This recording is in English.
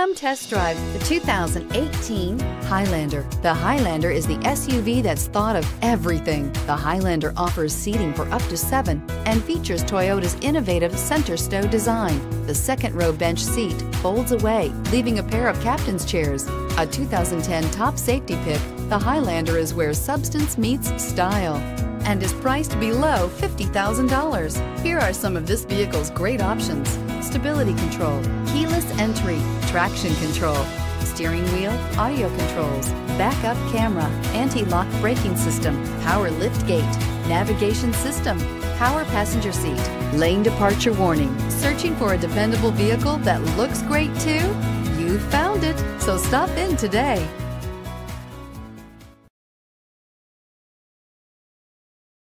Come test drive the 2018 Highlander. The Highlander is the SUV that's thought of everything. The Highlander offers seating for up to 7 and features Toyota's innovative center stow design. The second-row bench seat folds away, leaving a pair of captain's chairs. A 2010 top safety pick, the Highlander is where substance meets style and is priced below $50,000. Here are some of this vehicle's great options: stability control, keyless entry, traction control, steering wheel audio controls, backup camera, anti-lock braking system, power lift gate, navigation system, power passenger seat, lane departure warning. Searching for a dependable vehicle that looks great too? You found it, so stop in today.